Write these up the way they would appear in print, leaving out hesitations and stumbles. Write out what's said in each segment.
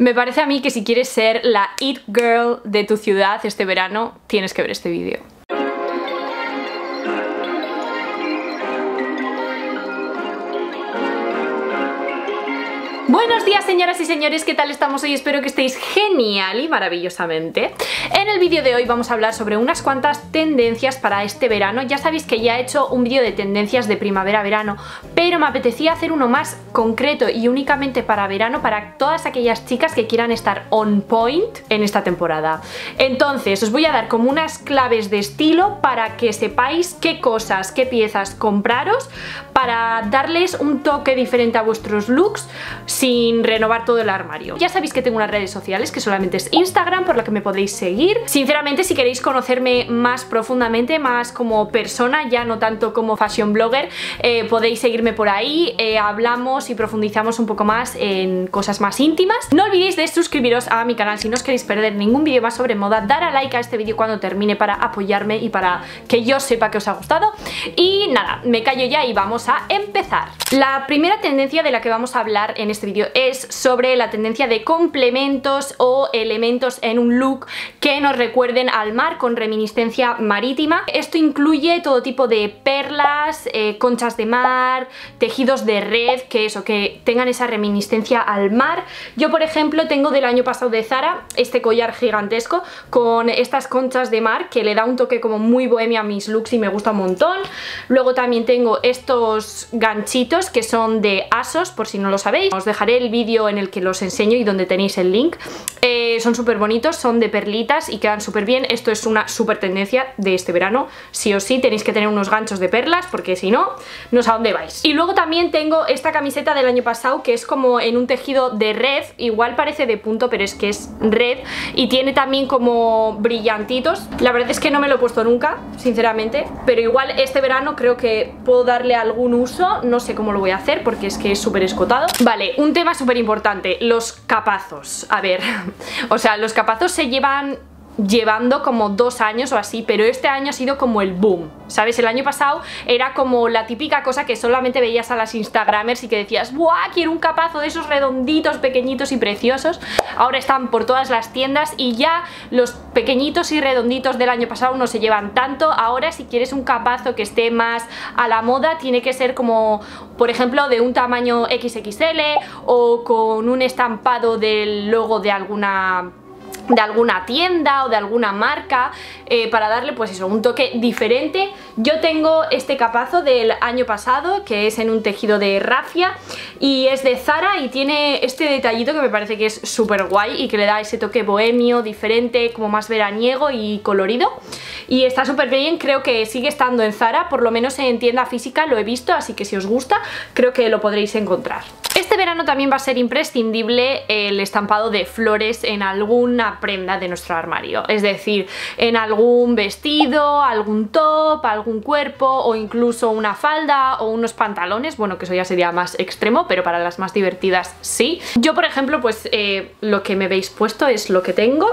Me parece a mí que si quieres ser la it girl de tu ciudad este verano, tienes que ver este vídeo. Buenos días, señoras y señores, ¿qué tal estamos hoy? Espero que estéis genial y maravillosamente. En el vídeo de hoy vamos a hablar sobre unas cuantas tendencias para este verano. Ya sabéis que ya he hecho un vídeo de tendencias de primavera-verano, pero me apetecía hacer uno más concreto y únicamente para verano, para todas aquellas chicas que quieran estar on point en esta temporada. Entonces, os voy a dar como unas claves de estilo para que sepáis qué cosas, qué piezas compraros, para darles un toque diferente a vuestros looks, sin renovar todo el armario. Ya sabéis que tengo unas redes sociales, que solamente es Instagram, por la que me podéis seguir. Sinceramente, si queréis conocerme más profundamente, más como persona, ya no tanto como fashion blogger, podéis seguirme por ahí. Hablamos y profundizamos un poco más en cosas más íntimas. No olvidéis de suscribiros a mi canal si no os queréis perder ningún vídeo más sobre moda, dar a like a este vídeo cuando termine para apoyarme y para que yo sepa que os ha gustado. Y nada, me callo ya y vamos a empezar. La primera tendencia de la que vamos a hablar en este vídeo es sobre la tendencia de complementos o elementos en un look que nos recuerden al mar, con reminiscencia marítima. Esto incluye todo tipo de perlas, conchas de mar, tejidos de red, que eso, que tengan esa reminiscencia al mar. Yo, por ejemplo, tengo del año pasado de Zara este collar gigantesco con estas conchas de mar, que le da un toque como muy bohemia a mis looks y me gusta un montón. Luego también tengo estos ganchitos que son de ASOS, por si no lo sabéis. Os dejaré el vídeo en el que los enseño y donde tenéis el link. Son súper bonitos, son de perlitas y quedan súper bien. Esto es una súper tendencia de este verano. Sí o sí tenéis que tener unos ganchos de perlas, porque si no, no sé a dónde vais. Y luego también tengo esta camiseta del año pasado, que es como en un tejido de red. Igual parece de punto, pero es que es red. Y tiene también como brillantitos. La verdad es que no me lo he puesto nunca, sinceramente, pero igual este verano creo que puedo darle algún uso. No sé cómo lo voy a hacer, porque es que es súper escotado. Vale, un tema súper importante, los capazos. A ver, o sea, los capazos se llevando como 2 años o así, pero este año ha sido como el boom, ¿sabes? El año pasado era como la típica cosa que solamente veías a las instagramers y que decías, ¡buah! Quiero un capazo de esos redonditos, pequeñitos y preciosos. Ahora están por todas las tiendas y ya los pequeñitos y redonditos del año pasado no se llevan tanto. Ahora, si quieres un capazo que esté más a la moda, tiene que ser como, por ejemplo, de un tamaño XXL o con un estampado del logo de alguna tienda o de alguna marca, para darle pues eso, un toque diferente. Yo tengo este capazo del año pasado, que es en un tejido de rafia y es de Zara, y tiene este detallito que me parece que es súper guay y que le da ese toque bohemio, diferente, como más veraniego y colorido, y está súper bien. Creo que sigue estando en Zara, por lo menos en tienda física lo he visto, así que si os gusta, creo que lo podréis encontrar. Este verano también va a ser imprescindible el estampado de flores en alguna prenda de nuestro armario, es decir, en algún vestido, algún top, algún cuerpo o incluso una falda o unos pantalones. Bueno, que eso ya sería más extremo, pero para las más divertidas sí. Yo, por ejemplo, pues lo que me veis puesto es lo que tengo,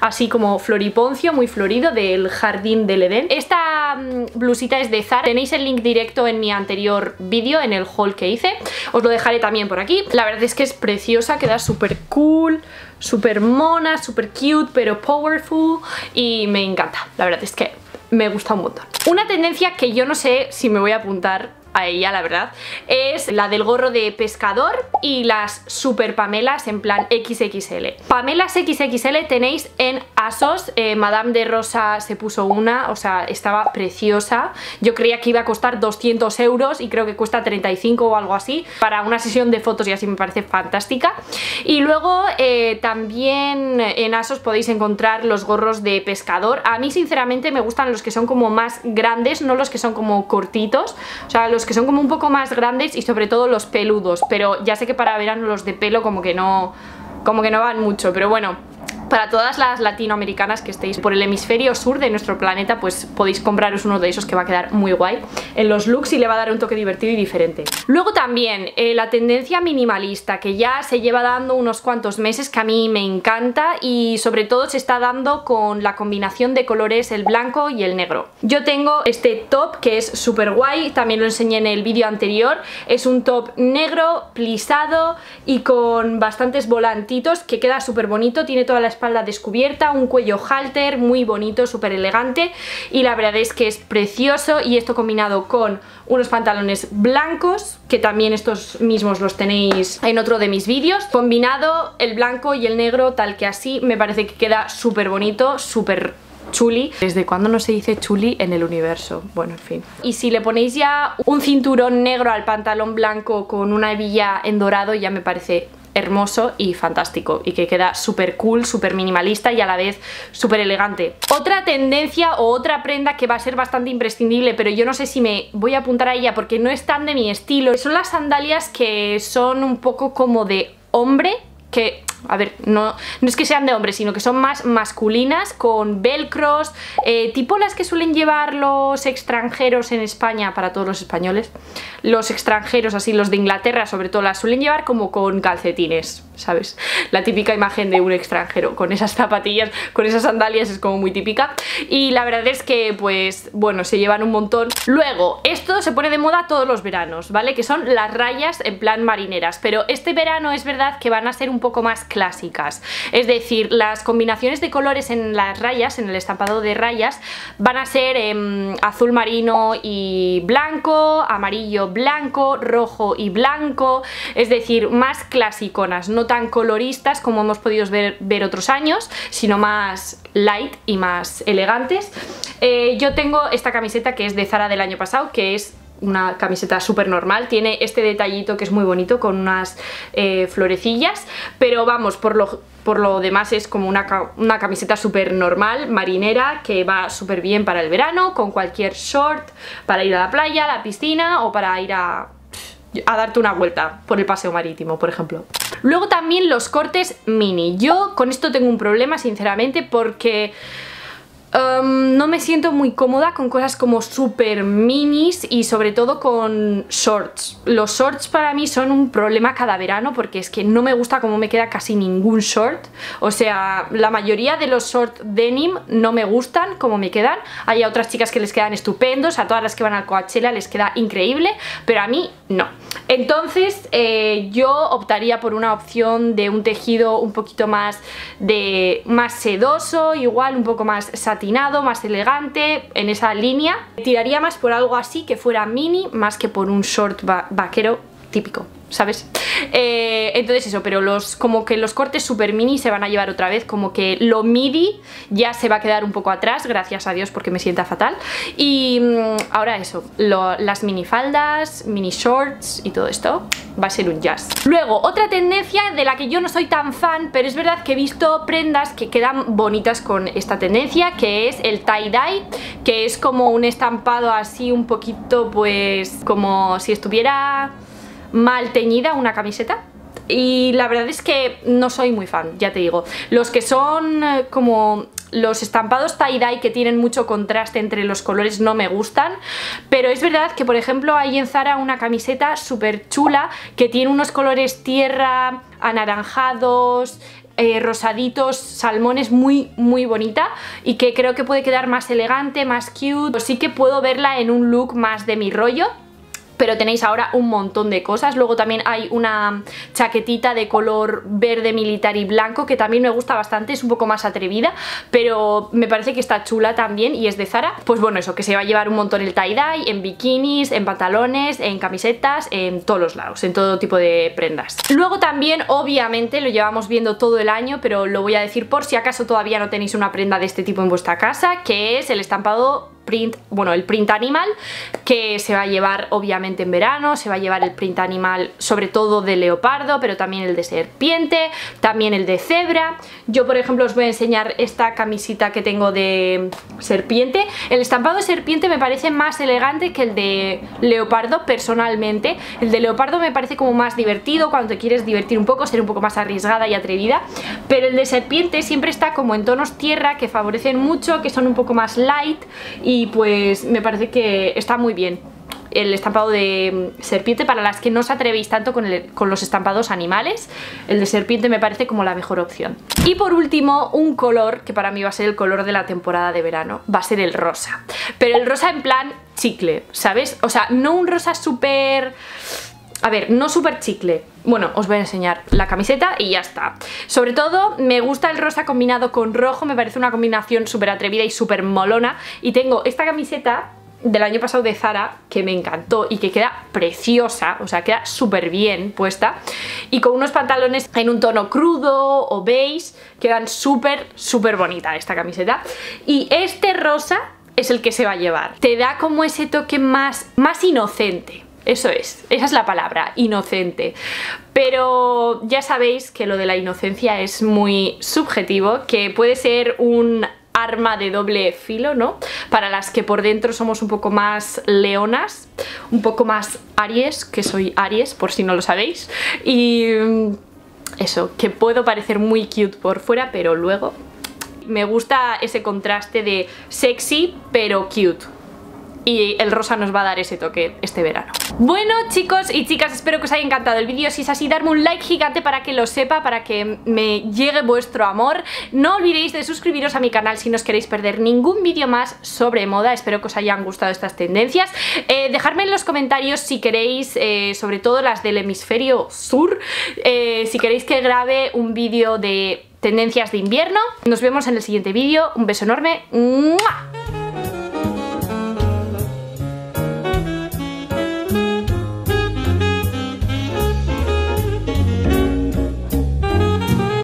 así como floriponcio, muy florido, del jardín del Edén. Esta blusita es de Zara, tenéis el link directo en mi anterior vídeo, en el haul que hice, os lo dejaré también por aquí. La verdad es que es preciosa, queda súper cool, súper mona, súper cute, pero powerful, y me encanta. La verdad es que me gusta un montón. Una tendencia que yo no sé si me voy a apuntar a ella, la verdad, es la del gorro de pescador y las super pamelas en plan XXL. Pamelas XXL tenéis en ASOS. Madame de Rosa se puso una, o sea, estaba preciosa. Yo creía que iba a costar 200 euros, y creo que cuesta 35 o algo así. Para una sesión de fotos y así me parece fantástica. Y luego también en ASOS podéis encontrar los gorros de pescador. A mí sinceramente me gustan los que son como más grandes, no los que son como cortitos, o sea, los que son como un poco más grandes, y sobre todo los peludos. Pero ya sé que para verano los de pelo como que no van mucho, pero bueno, Para todas las latinoamericanas que estéis por el hemisferio sur de nuestro planeta, pues podéis compraros uno de esos que va a quedar muy guay en los looks y le va a dar un toque divertido y diferente. Luego también la tendencia minimalista, que ya se lleva dando unos cuantos meses, que a mí me encanta, y sobre todo se está dando con la combinación de colores, el blanco y el negro. Yo tengo este top que es súper guay, también lo enseñé en el vídeo anterior. Es un top negro, plisado y con bastantes volantitos que queda súper bonito, tiene toda la espalda descubierta, un cuello halter muy bonito, súper elegante, y la verdad es que es precioso. Y esto combinado con unos pantalones blancos, que también estos mismos los tenéis en otro de mis vídeos, combinado el blanco y el negro tal que así, me parece que queda súper bonito, súper chuli. ¿Desde cuándo no se dice chuli en el universo? Bueno, en fin. Y si le ponéis ya un cinturón negro al pantalón blanco con una hebilla en dorado, ya me parece hermoso y fantástico, y que queda súper cool, súper minimalista y a la vez súper elegante. Otra tendencia o otra prenda que va a ser bastante imprescindible, pero yo no sé si me voy a apuntar a ella porque no es tan de mi estilo, son las sandalias, que son un poco como de hombre, que... a ver, no es que sean de hombre, sino que son más masculinas, con velcros, tipo las que suelen llevar los extranjeros en España, para todos los españoles, los extranjeros así, los de Inglaterra sobre todo, las suelen llevar como con calcetines, ¿sabes? La típica imagen de un extranjero con esas zapatillas, con esas sandalias, es como muy típica, y la verdad es que pues bueno, se llevan un montón. Luego, esto se pone de moda todos los veranos, ¿vale? Que son las rayas en plan marineras, pero este verano es verdad que van a ser un poco más clásicas, es decir, las combinaciones de colores en las rayas, en el estampado de rayas, van a ser azul marino y blanco, amarillo blanco, rojo y blanco, es decir, más clasiconas, no tan coloristas como hemos podido ver otros años, sino más light y más elegantes. Yo tengo esta camiseta que es de Zara del año pasado, que es una camiseta súper normal, tiene este detallito que es muy bonito con unas florecillas, pero vamos, por lo demás es como una camiseta súper normal, marinera, que va súper bien para el verano, con cualquier short, para ir a la playa, a la piscina, o para ir a darte una vuelta por el paseo marítimo, por ejemplo. Luego también los cortes mini. Yo con esto tengo un problema, sinceramente, porque... no me siento muy cómoda con cosas como super minis y sobre todo con shorts. Los shorts para mí son un problema cada verano, porque es que no me gusta cómo me queda casi ningún short. O sea, la mayoría de los shorts denim no me gustan como me quedan. Hay a otras chicas que les quedan estupendos, a todas las que van al Coachella les queda increíble, pero a mí no. Entonces yo optaría por una opción de un tejido un poquito más sedoso, igual un poco más satinado, más elegante, en esa línea. Tiraría más por algo así, que fuera mini, más que por un short vaquero típico, ¿sabes? Entonces eso, pero como que los cortes super mini se van a llevar otra vez, como que lo midi ya se va a quedar un poco atrás, gracias a Dios, porque me sienta fatal. Y ahora eso, las minifaldas, mini shorts y todo esto va a ser un jazz. Luego, otra tendencia de la que yo no soy tan fan, pero es verdad que he visto prendas que quedan bonitas con esta tendencia, que es el tie-dye, que es como un estampado así un poquito, pues como si estuviera mal teñida una camiseta, y la verdad es que no soy muy fan, ya te digo. Los que son como los estampados tie-dye, que tienen mucho contraste entre los colores, no me gustan, pero es verdad que por ejemplo hay en Zara una camiseta súper chula que tiene unos colores tierra, anaranjados, rosaditos, salmones, muy muy bonita, y que creo que puede quedar más elegante, más cute. Pues sí que puedo verla en un look más de mi rollo, pero tenéis ahora un montón de cosas. Luego también hay una chaquetita de color verde militar y blanco que también me gusta bastante, es un poco más atrevida, pero me parece que está chula también y es de Zara. Pues bueno, eso, que se va a llevar un montón el tie-dye en bikinis, en pantalones, en camisetas, en todos los lados, en todo tipo de prendas. Luego también, obviamente, lo llevamos viendo todo el año, pero lo voy a decir por si acaso todavía no tenéis una prenda de este tipo en vuestra casa, que es el estampado print, bueno, el print animal, que se va a llevar obviamente en verano. Se va a llevar el print animal sobre todo de leopardo, pero también el de serpiente, también el de cebra. Yo por ejemplo os voy a enseñar esta camisita que tengo de serpiente. El estampado de serpiente me parece más elegante que el de leopardo, personalmente. El de leopardo me parece como más divertido, cuando te quieres divertir un poco, ser un poco más arriesgada y atrevida, pero el de serpiente siempre está como en tonos tierra que favorecen mucho, que son un poco más light, y pues me parece que está muy bien el estampado de serpiente para las que no os atrevéis tanto con los estampados animales. El de serpiente me parece como la mejor opción. Y por último, un color que para mí va a ser el color de la temporada de verano, va a ser el rosa, pero el rosa en plan chicle, ¿sabes? O sea, no un rosa súper... A ver, no súper chicle. Bueno, os voy a enseñar la camiseta y ya está. Sobre todo me gusta el rosa combinado con rojo, me parece una combinación súper atrevida y súper molona. Y tengo esta camiseta del año pasado de Zara, que me encantó y que queda preciosa, o sea, queda súper bien puesta, y con unos pantalones en un tono crudo o beige, quedan súper, súper bonita esta camiseta. Y este rosa es el que se va a llevar, te da como ese toque más inocente. Eso es, esa es la palabra, inocente. Pero ya sabéis que lo de la inocencia es muy subjetivo, que puede ser un arma de doble filo, ¿no? Para las que por dentro somos un poco más leonas, un poco más Aries, que soy Aries, por si no lo sabéis, y eso, que puedo parecer muy cute por fuera, pero luego me gusta ese contraste de sexy pero cute. Y el rosa nos va a dar ese toque este verano. Bueno, chicos y chicas, espero que os haya encantado el vídeo. Si es así, darme un like gigante para que lo sepa, para que me llegue vuestro amor. No olvidéis de suscribiros a mi canal si no os queréis perder ningún vídeo más sobre moda. Espero que os hayan gustado estas tendencias. Dejadme en los comentarios si queréis, sobre todo las del hemisferio sur, si queréis que grabe un vídeo de tendencias de invierno. Nos vemos en el siguiente vídeo. Un beso enorme. ¡Mua!